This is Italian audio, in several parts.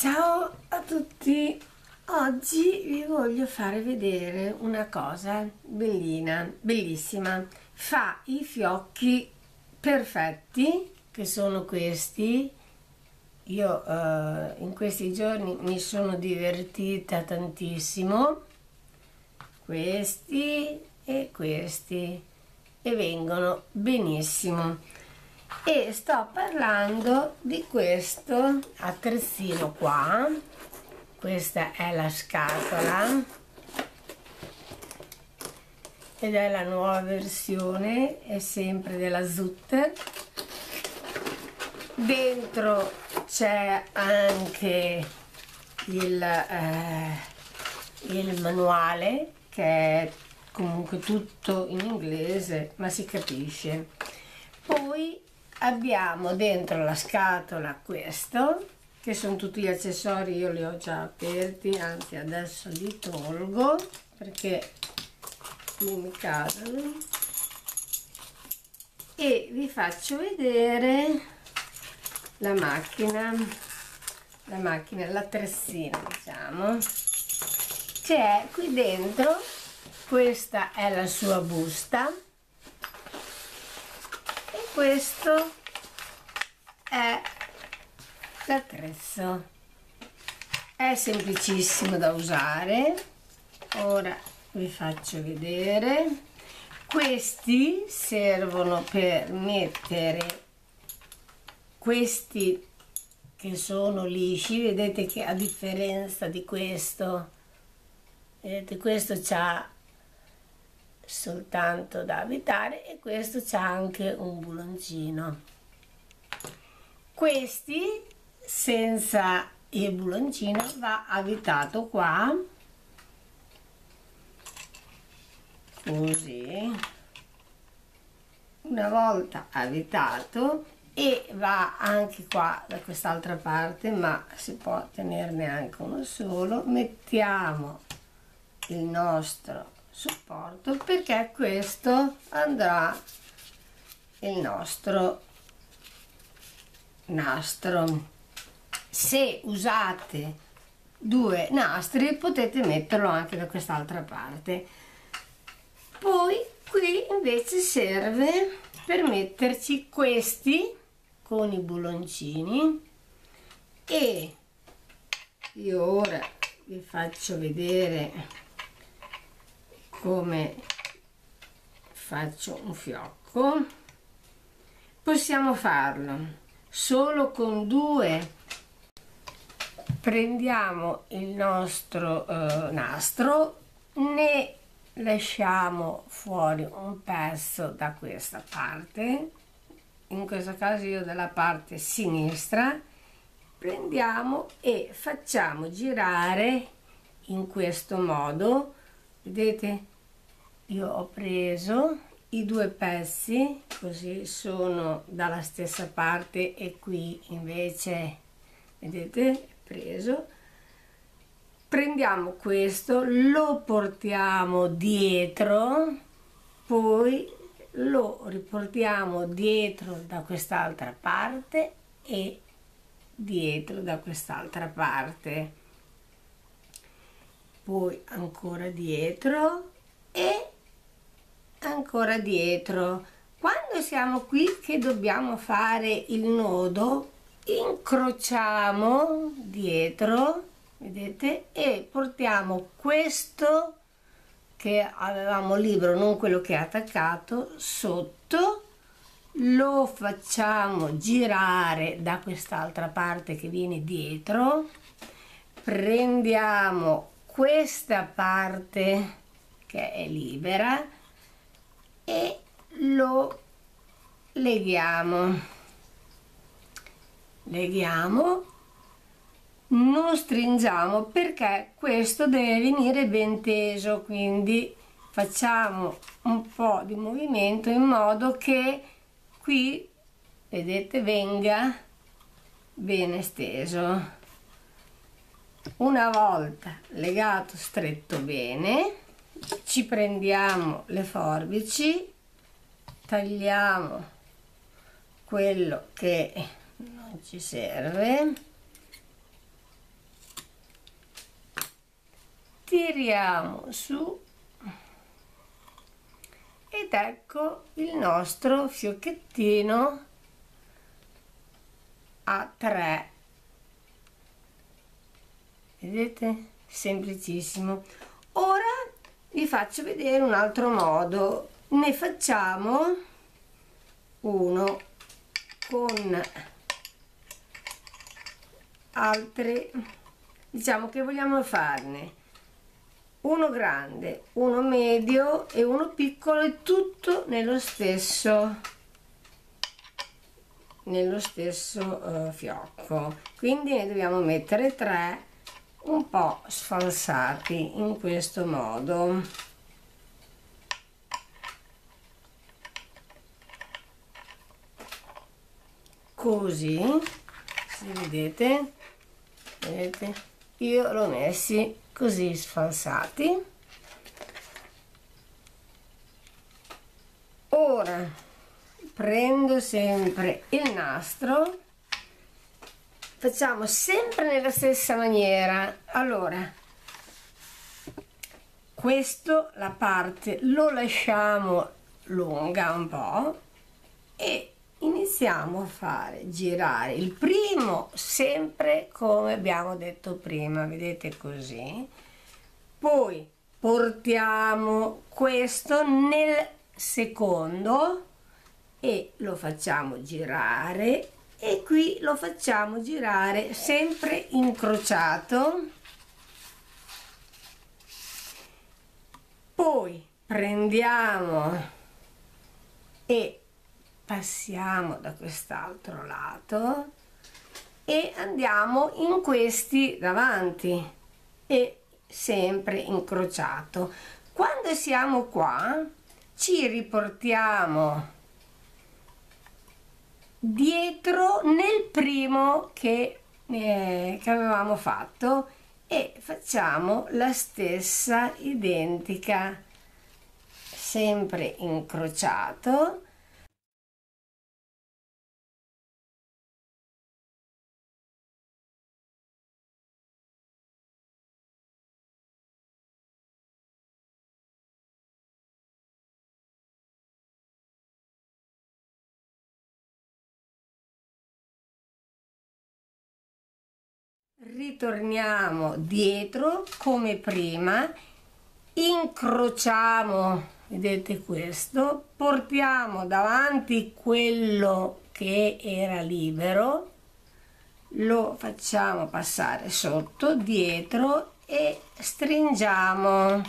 Ciao a tutti! Oggi vi voglio fare vedere una cosa bellina, bellissima. Fa i fiocchi perfetti, che sono questi. Io in questi giorni mi sono divertita tantissimo. Questi e vengono benissimo. E sto parlando di questo attrezzino qua. Questa è la scatola ed è la nuova versione, è sempre della Zutter. Dentro c'è anche il manuale, che è comunque tutto in inglese, ma si capisce. Poi abbiamo dentro la scatola questo, che sono tutti gli accessori. Io li ho già aperti, anzi adesso li tolgo perché non mi cadono, e vi faccio vedere l'attressina, diciamo, che è qui dentro. Questa è la sua busta e questo è l'attrezzo. È semplicissimo da usare. Ora vi faccio vedere. Questi servono per mettere questi che sono lisci. Vedete che, a differenza di questo, vedete, questo c'ha soltanto da avvitare e questo c'ha anche un buloncino. Questi senza il buloncino va avvitato qua, così. Una volta avvitato, e va anche qua da quest'altra parte, ma si può tenerne anche uno solo. Mettiamo il nostro supporto, perché questo andrà il nostro nastro. Se usate due nastri potete metterlo anche da quest'altra parte. Poi qui invece serve per metterci questi con i buloncini, e io ora vi faccio vedere come faccio un fiocco. Possiamo farlo solo con due. Prendiamo il nostro nastro, ne lasciamo fuori un pezzo da questa parte, in questo caso io dalla parte sinistra. Prendiamo e facciamo girare in questo modo. Vedete, io ho preso i due pezzi, così sono dalla stessa parte, e qui invece, vedete, preso. Prendiamo questo, lo portiamo dietro, poi lo riportiamo dietro da quest'altra parte e dietro da quest'altra parte, poi ancora dietro e ancora dietro. Quando siamo qui che dobbiamo fare il nodo, incrociamo dietro, vedete, e portiamo questo che avevamo libero, non quello che è attaccato, sotto, lo facciamo girare da quest'altra parte che viene dietro. Prendiamo questa parte che è libera e lo leghiamo, non stringiamo perché questo deve venire ben teso, quindi facciamo un po' di movimento in modo che qui, vedete, venga bene steso. Una volta legato stretto bene, ci prendiamo le forbici, tagliamo quello che non ci serve tiriamo su ed ecco il nostro fiocchettino a 3. Vedete? Semplicissimo. Ora vi faccio vedere un altro modo. Ne facciamo uno con altri, diciamo che vogliamo farne uno grande, uno medio e uno piccolo, e tutto nello stesso fiocco. Quindi ne dobbiamo mettere 3 un po' sfalsati in questo modo. Così, se vedete, io l'ho messi così sfalsati. Ora prendo sempre il nastro, facciamo sempre nella stessa maniera. Allora, questo, la parte lo lasciamo lunga un po' e iniziamo a fare girare il primo sempre come abbiamo detto prima, vedete, così. Poi portiamo questo nel secondo e lo facciamo girare, e qui lo facciamo girare sempre incrociato. Poi prendiamo e passiamo da quest'altro lato e andiamo in questi davanti e sempre incrociato. Quando siamo qua ci riportiamo dietro nel primo che avevamo fatto e facciamo la stessa identica, sempre incrociato. Ritorniamo dietro come prima, incrociamo, vedete questo, portiamo davanti quello che era libero, lo facciamo passare sotto, dietro, e stringiamo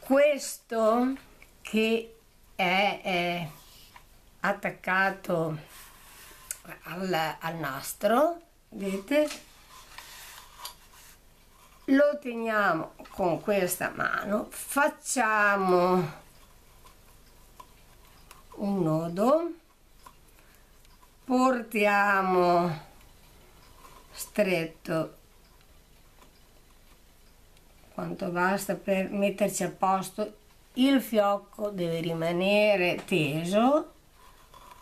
questo che è attaccato al nastro, vedete, lo teniamo con questa mano, facciamo un nodo, portiamo stretto quanto basta per metterci a posto. Il fiocco deve rimanere teso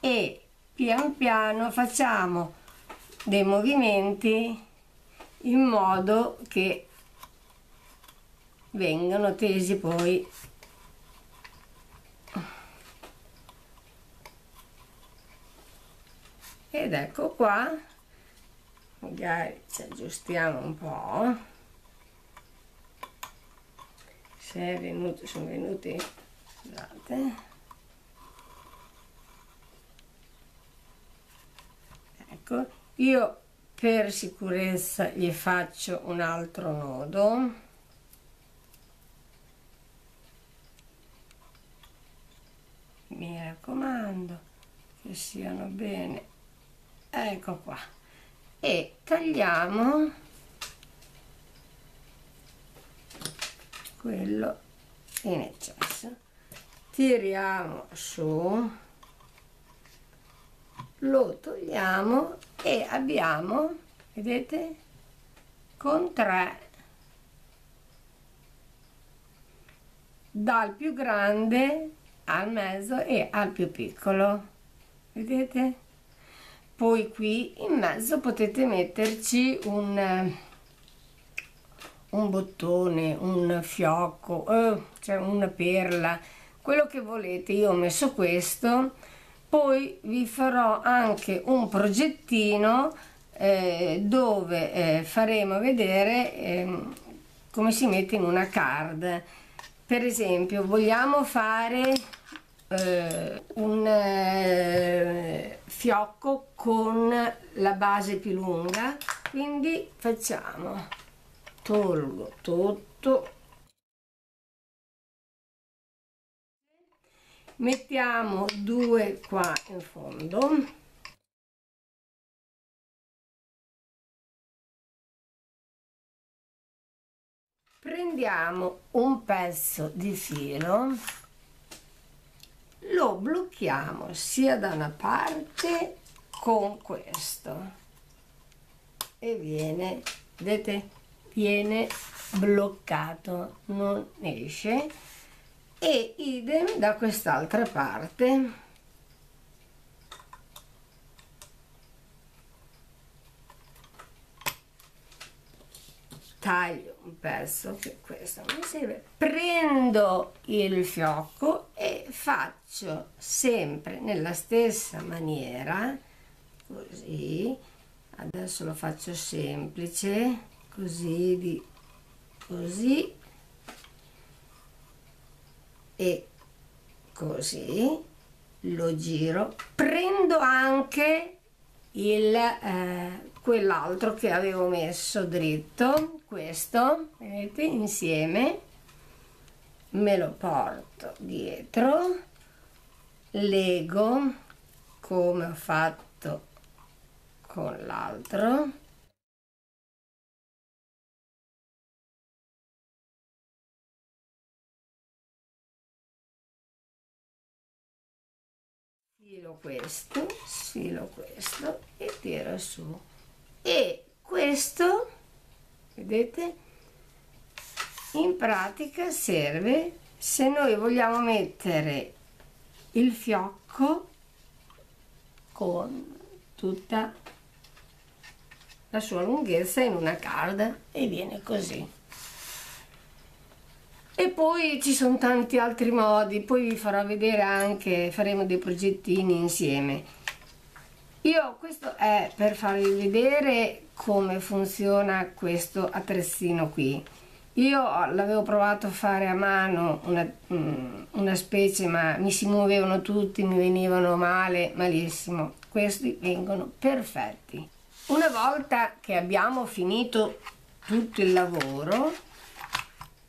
e pian piano facciamo dei movimenti in modo che vengano tesi poi ed ecco qua, magari ci aggiustiamo un po', se sono venuti, scusate. Io per sicurezza gli faccio un altro nodo, mi raccomando che siano bene, ecco qua, e tagliamo quello in eccesso, tiriamo su, lo togliamo e abbiamo, vedete, con 3 dal più grande al mezzo e al più piccolo, vedete. Poi qui in mezzo potete metterci un un bottone, un fiocco, cioè una perla, quello che volete. Io ho messo questo, poi vi farò anche un progettino dove faremo vedere come si mette in una card. Per esempio, vogliamo fare un fiocco con la base più lunga, quindi facciamo, tolgo tutto, mettiamo due qua in fondo, prendiamo un pezzo di filo, lo blocchiamo sia da una parte con questo e viene, vedete, viene bloccato, non esce, e idem da quest'altra parte. Taglio un pezzo, che questo mi serve, prendo il fiocco e faccio sempre nella stessa maniera, così. Adesso lo faccio semplice, così, di così e così, lo giro, prendo anche il quell'altro che avevo messo dritto, questo, vedete, insieme, me lo porto dietro, lego come ho fatto con l'altro, sfilo questo e tiro su, e questo, vedete, in pratica serve se noi vogliamo mettere il fiocco con tutta la sua lunghezza in una card, e viene così. E poi ci sono tanti altri modi, poi vi farò vedere anche, faremo dei progettini insieme. Io, questo è per farvi vedere come funziona questo attrezzino qui. Io l'avevo provato a fare a mano una specie, ma mi si muovevano tutti, mi venivano male, malissimo. Questi vengono perfetti. Una volta che abbiamo finito tutto il lavoro,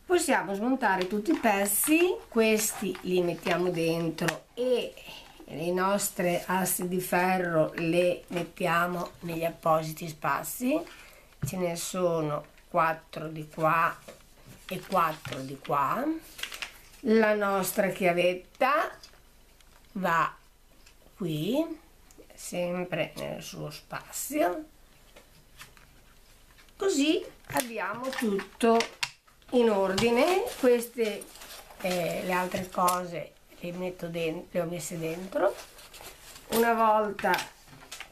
possiamo smontare tutti i pezzi, questi li mettiamo dentro e le nostre aste di ferro le mettiamo negli appositi spazi. Ce ne sono 4 di qua e 4 di qua. La nostra chiavetta va qui, sempre nel suo spazio, così abbiamo tutto in ordine. Queste le altre cose le ho messe dentro. Una volta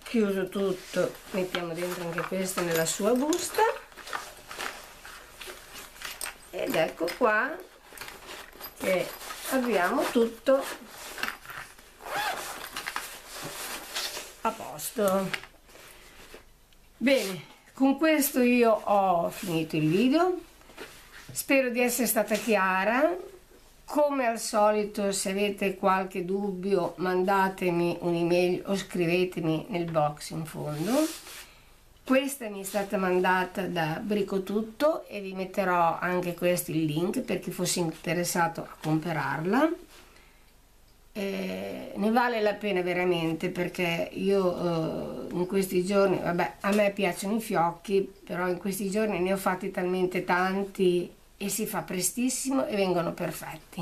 chiuso tutto, mettiamo dentro anche questo nella sua busta, ed ecco qua che abbiamo tutto a posto. Bene, con questo io ho finito il video, spero di essere stata chiara. Come al solito, se avete qualche dubbio, mandatemi un'email o scrivetemi nel box in fondo. Questa mi è stata mandata da Bricotutto e vi metterò anche questo il link per chi fosse interessato a comprarla. Ne vale la pena veramente, perché io in questi giorni, vabbè, a me piacciono i fiocchi, però in questi giorni ne ho fatti talmente tanti e si fa prestissimo e vengono perfetti.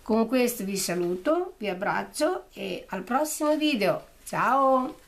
Con questo vi saluto, vi abbraccio e al prossimo video. Ciao!